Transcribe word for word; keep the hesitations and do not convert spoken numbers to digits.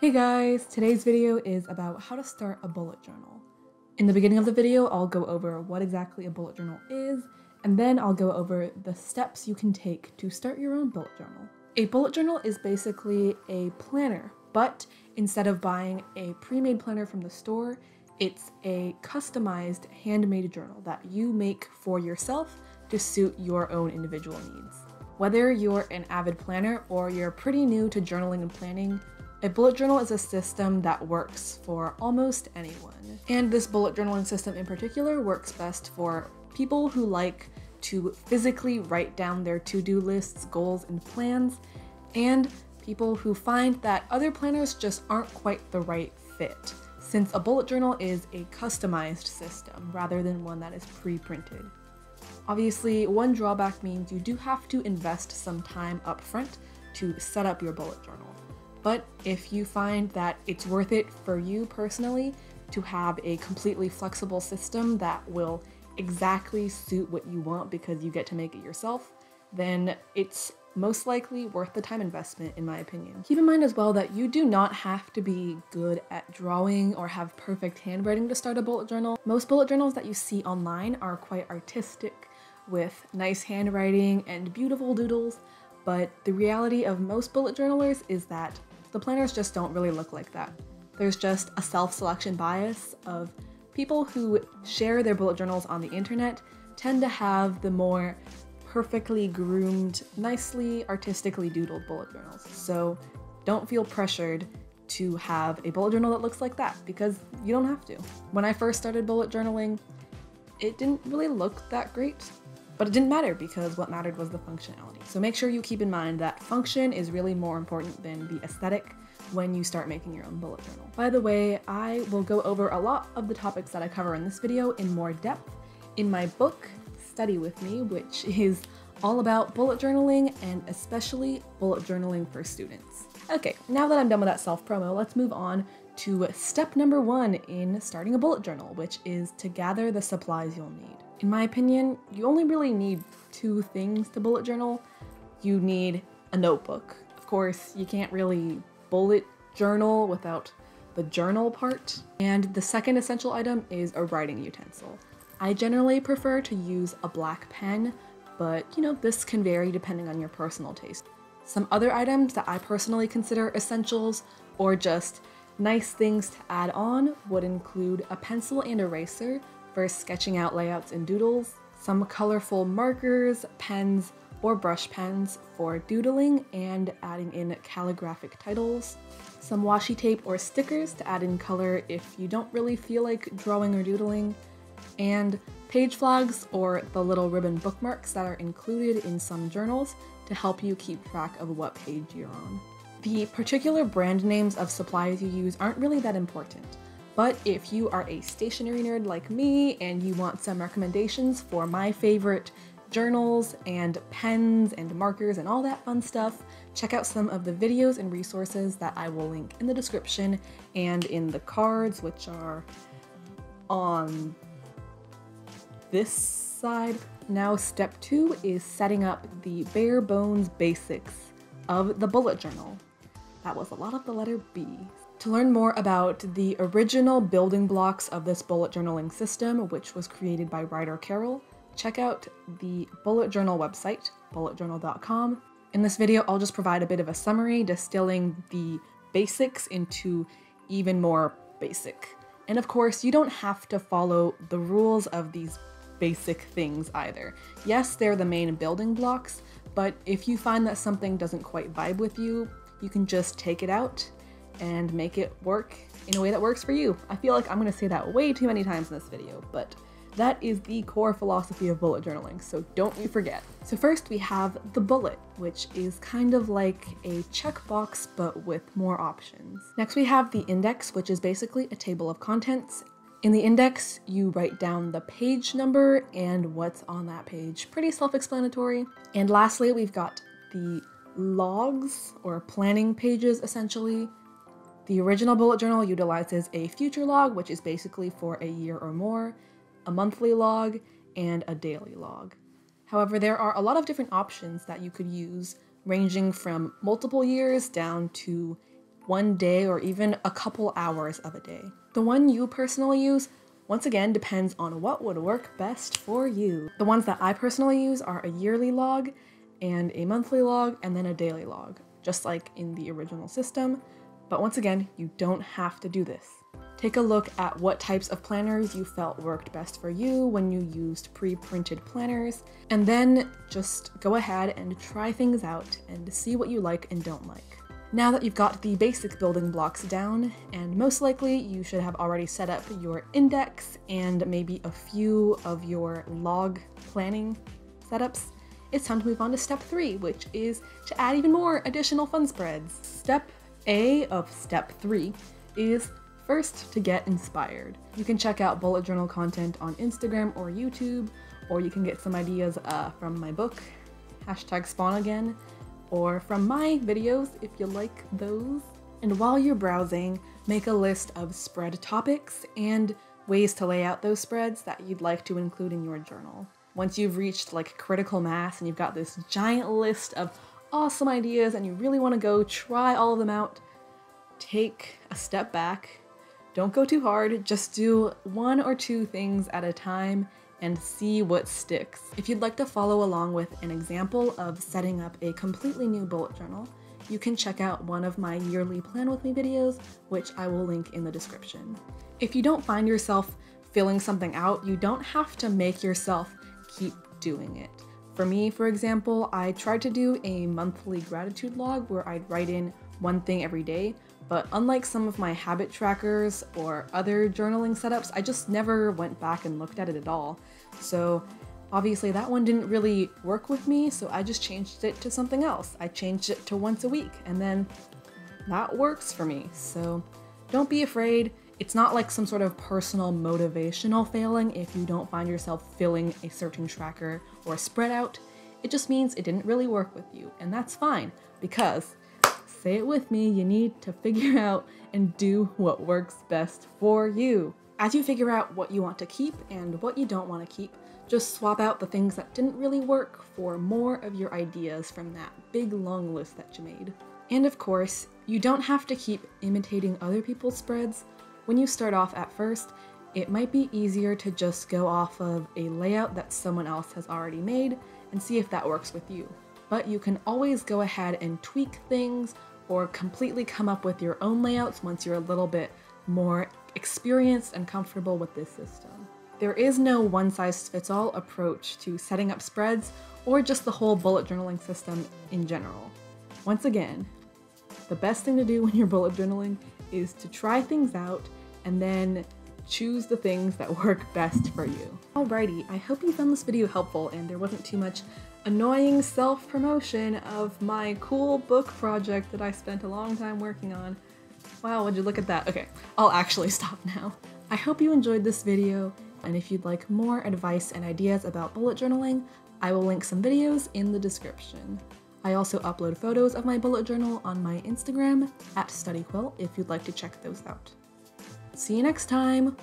Hey guys, today's video is about how to start a bullet journal. In the beginning of the video, I'll go over what exactly a bullet journal is, and then I'll go over the steps you can take to start your own bullet journal. A bullet journal is basically a planner, but instead of buying a pre-made planner from the store, it's a customized handmade journal that you make for yourself to suit your own individual needs. Whether you're an avid planner or you're pretty new to journaling and planning, a bullet journal is a system that works for almost anyone. And this bullet journaling system in particular works best for people who like to physically write down their to-do lists, goals, and plans, and people who find that other planners just aren't quite the right fit, since a bullet journal is a customized system rather than one that is pre-printed. Obviously, one drawback means you do have to invest some time up front to set up your bullet journal. But if you find that it's worth it for you personally to have a completely flexible system that will exactly suit what you want because you get to make it yourself, then it's most likely worth the time investment, in my opinion. Keep in mind as well that you do not have to be good at drawing or have perfect handwriting to start a bullet journal. Most bullet journals that you see online are quite artistic with nice handwriting and beautiful doodles, but the reality of most bullet journalers is that the planners just don't really look like that. There's just a self-selection bias of people who share their bullet journals on the internet tend to have the more perfectly groomed, nicely, artistically doodled bullet journals. So don't feel pressured to have a bullet journal that looks like that because you don't have to. When I first started bullet journaling, it didn't really look that great. But it didn't matter because what mattered was the functionality. So make sure you keep in mind that function is really more important than the aesthetic when you start making your own bullet journal. By the way, I will go over a lot of the topics that I cover in this video in more depth in my book, Study With Me, which is all about bullet journaling and especially bullet journaling for students. Okay, now that I'm done with that self-promo, let's move on to step number one in starting a bullet journal, which is to gather the supplies you'll need. In my opinion, you only really need two things to bullet journal. You need a notebook. Of course, you can't really bullet journal without the journal part. And the second essential item is a writing utensil. I generally prefer to use a black pen, but you know, this can vary depending on your personal taste. Some other items that I personally consider essentials or just nice things to add on would include a pencil and eraser, for sketching out layouts and doodles, some colorful markers, pens, or brush pens for doodling and adding in calligraphic titles, some washi tape or stickers to add in color if you don't really feel like drawing or doodling, and page flags or the little ribbon bookmarks that are included in some journals to help you keep track of what page you're on. The particular brand names of supplies you use aren't really that important. But if you are a stationery nerd like me and you want some recommendations for my favorite journals and pens and markers and all that fun stuff, check out some of the videos and resources that I will link in the description and in the cards, which are on this side. Now, step two is setting up the bare bones basics of the bullet journal. That was a lot of the letter B. To learn more about the original building blocks of this bullet journaling system, which was created by Ryder Carroll, check out the bullet journal website, bullet journal dot com. In this video, I'll just provide a bit of a summary, distilling the basics into even more basic. And of course, you don't have to follow the rules of these basic things either. Yes, they're the main building blocks, but if you find that something doesn't quite vibe with you, you can just take it out and make it work in a way that works for you. I feel like I'm gonna say that way too many times in this video, but that is the core philosophy of bullet journaling, so don't you forget. So first we have the bullet, which is kind of like a checkbox, but with more options. Next we have the index, which is basically a table of contents. In the index, you write down the page number and what's on that page. Pretty self-explanatory. And lastly, we've got the logs, or planning pages essentially. The original bullet journal utilizes a future log, which is basically for a year or more, a monthly log, and a daily log. However, there are a lot of different options that you could use, ranging from multiple years down to one day or even a couple hours of a day. The one you personally use, once again, depends on what would work best for you. The ones that I personally use are a yearly log and a monthly log and then a daily log, just like in the original system. But once again, you don't have to do this. Take a look at what types of planners you felt worked best for you when you used pre-printed planners, and then just go ahead and try things out and see what you like and don't like. Now that you've got the basic building blocks down, and most likely you should have already set up your index and maybe a few of your log planning setups, it's time to move on to step three, which is to add even more additional fun spreads. Step A of step three is first to get inspired. You can check out bullet journal content on Instagram or YouTube, or you can get some ideas uh, from my book, hashtag spawn again, or from my videos if you like those. And while you're browsing, make a list of spread topics and ways to lay out those spreads that you'd like to include in your journal. Once you've reached like critical mass and you've got this giant list of awesome ideas and you really want to go try all of them out, take a step back. Don't go too hard, just do one or two things at a time and see what sticks. If you'd like to follow along with an example of setting up a completely new bullet journal, you can check out one of my yearly Plan With Me videos, which I will link in the description. If you don't find yourself filling something out, you don't have to make yourself keep doing it. For me, for example, I tried to do a monthly gratitude log where I'd write in one thing every day, but unlike some of my habit trackers or other journaling setups, I just never went back and looked at it at all. So obviously that one didn't really work with me, so I just changed it to something else. I changed it to once a week, and then that works for me. So don't be afraid. It's not like some sort of personal motivational failing if you don't find yourself filling a certain tracker or a spread out. It just means it didn't really work with you, and that's fine, because, say it with me, you need to figure out and do what works best for you. As you figure out what you want to keep and what you don't want to keep, just swap out the things that didn't really work for more of your ideas from that big long list that you made. And of course, you don't have to keep imitating other people's spreads. When you start off at first, it might be easier to just go off of a layout that someone else has already made and see if that works with you. But you can always go ahead and tweak things or completely come up with your own layouts once you're a little bit more experienced and comfortable with this system. There is no one-size-fits-all approach to setting up spreads or just the whole bullet journaling system in general. Once again, the best thing to do when you're bullet journaling is to try things out and then choose the things that work best for you. Alrighty, I hope you found this video helpful and there wasn't too much annoying self-promotion of my cool book project that I spent a long time working on. Wow, would you look at that? Okay, I'll actually stop now. I hope you enjoyed this video, and if you'd like more advice and ideas about bullet journaling, I will link some videos in the description. I also upload photos of my bullet journal on my Instagram, at study quill, if you'd like to check those out. See you next time!